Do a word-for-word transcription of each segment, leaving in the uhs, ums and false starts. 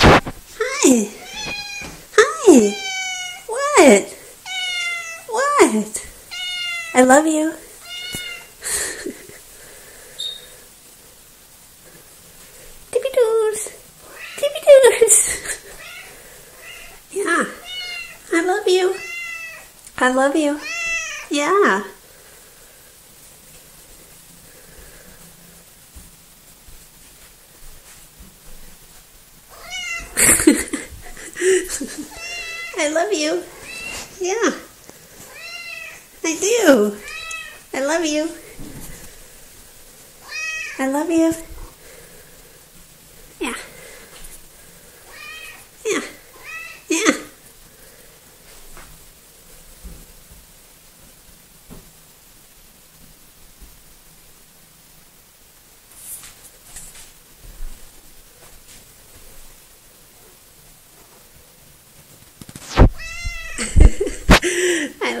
Hi. Hi. Hi. What? What? I love you. Tippy doos. Tippy doos. Yeah. I love you. I love you. Yeah. I love you. Yeah. I do. I love you. I love you. Yeah. Yeah. Yeah. I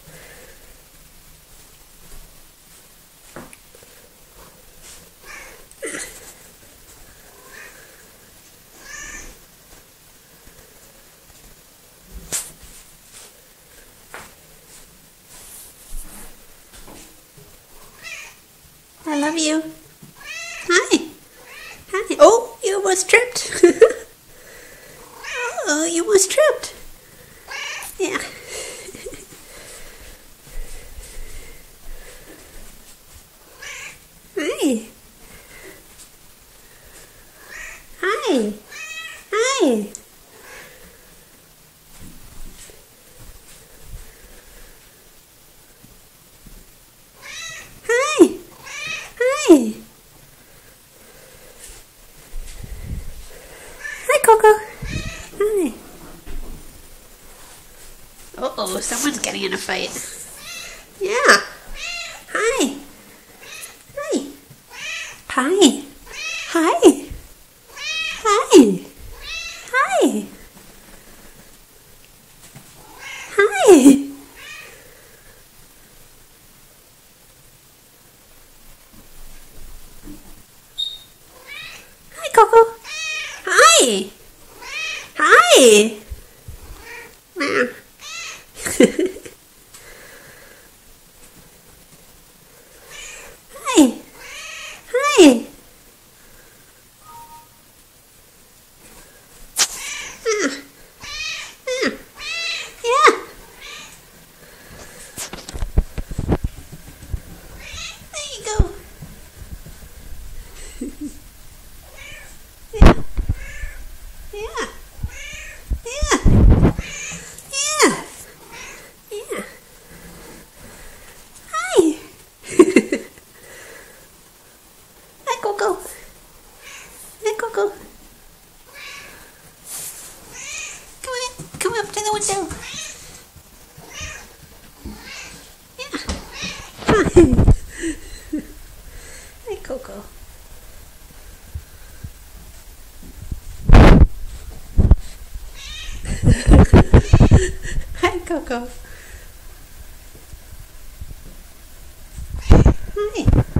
I love you. Hi. Hi. Oh, you almost tripped. Oh, you almost tripped. Yeah. Hi. Hi. Hi. Hi, Coco. Hi. Uh-oh, someone's getting in a fight. Yeah. Hi. Hi. Hi. Hi. Hi. Hi. Hi. Coco. Hi. Hi. Hi. Hi. Coco. Hey, Coco. Come on, come up to the window. Yeah. Hi. Hey, Coco. Hi, Coco. Hi.